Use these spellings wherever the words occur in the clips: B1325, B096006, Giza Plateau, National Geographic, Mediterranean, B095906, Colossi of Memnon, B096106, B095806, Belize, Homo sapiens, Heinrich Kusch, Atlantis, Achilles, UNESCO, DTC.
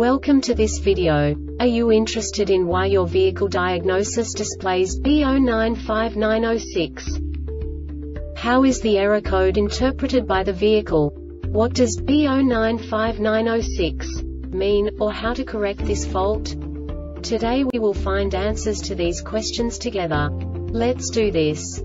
Welcome to this video. Are you interested in why your vehicle diagnosis displays B095906? How is the error code interpreted by the vehicle? What does B095906 mean, or how to correct this fault? Today we will find answers to these questions together. Let's do this.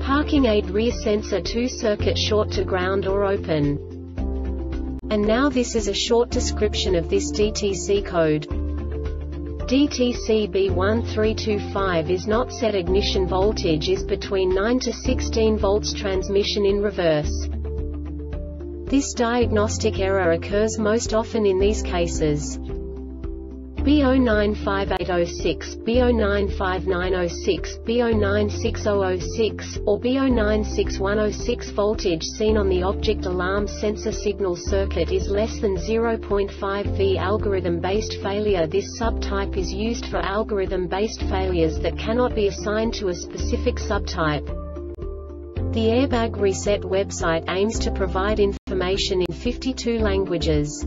parking aid rear sensor 2 circuit short to ground or open. And now this is a short description of this DTC code. DTC B1325 is not set, ignition voltage is between 9 to 16 volts, transmission in reverse. This diagnostic error occurs most often in these cases. B095806, B095906, B096006, or B096106. Voltage seen on the object alarm sensor signal circuit is less than 0.5 V. Algorithm-based failure. This subtype is used for algorithm-based failures that cannot be assigned to a specific subtype. The Airbag Reset website aims to provide information in 52 languages.